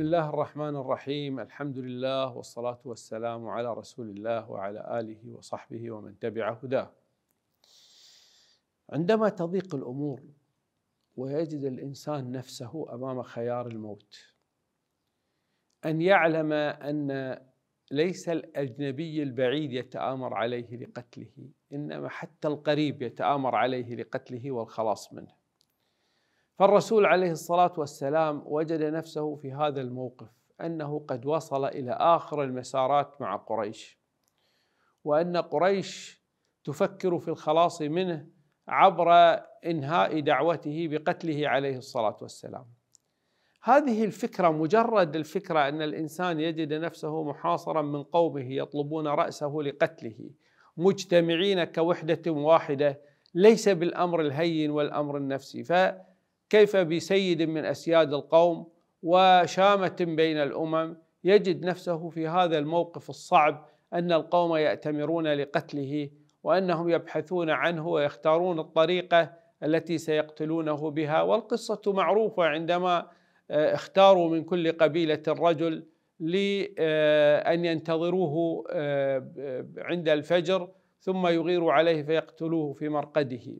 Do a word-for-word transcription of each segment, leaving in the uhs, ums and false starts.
بسم الله الرحمن الرحيم، الحمد لله والصلاة والسلام على رسول الله وعلى آله وصحبه ومن تبع هداه. عندما تضيق الأمور ويجد الإنسان نفسه أمام خيار الموت، أن يعلم أن ليس الأجنبي البعيد يتآمر عليه لقتله، إنما حتى القريب يتآمر عليه لقتله والخلاص منه. فالرسول عليه الصلاة والسلام وجد نفسه في هذا الموقف، أنه قد وصل إلى آخر المسارات مع قريش، وأن قريش تفكر في الخلاص منه عبر إنهاء دعوته بقتله عليه الصلاة والسلام. هذه الفكرة، مجرد الفكرة أن الإنسان يجد نفسه محاصرا من قومه يطلبون رأسه لقتله، مجتمعين كوحدة واحدة، ليس بالأمر الهين والأمر النفسي. ف كيف بسيد من أسياد القوم وشامة بين الأمم يجد نفسه في هذا الموقف الصعب، أن القوم يأتمرون لقتله وأنهم يبحثون عنه ويختارون الطريقة التي سيقتلونه بها. والقصة معروفة، عندما اختاروا من كل قبيلة رجل لأن ينتظروه عند الفجر ثم يغيروا عليه فيقتلوه في مرقده.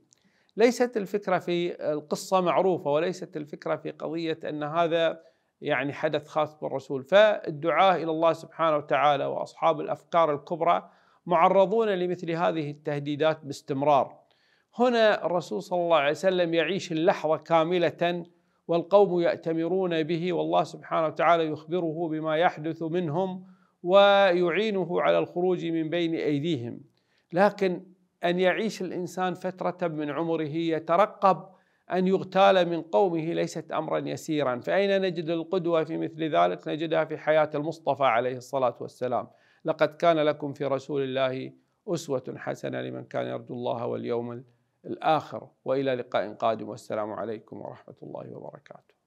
ليست الفكرة في القصة معروفة، وليست الفكرة في قضية أن هذا يعني حدث خاص بالرسول. فالدعاء إلى الله سبحانه وتعالى وأصحاب الأفكار الكبرى معرضون لمثل هذه التهديدات باستمرار. هنا الرسول صلى الله عليه وسلم يعيش اللحظة كاملة، والقوم يأتمرون به، والله سبحانه وتعالى يخبره بما يحدث منهم ويعينه على الخروج من بين أيديهم. لكن أن يعيش الإنسان فترة من عمره يترقب أن يغتال من قومه ليست أمرا يسيرا. فأين نجد القدوة في مثل ذلك؟ نجدها في حياة المصطفى عليه الصلاة والسلام. لقد كان لكم في رسول الله أسوة حسنة لمن كان يرجو الله واليوم الآخر. وإلى لقاء قادم، والسلام عليكم ورحمة الله وبركاته.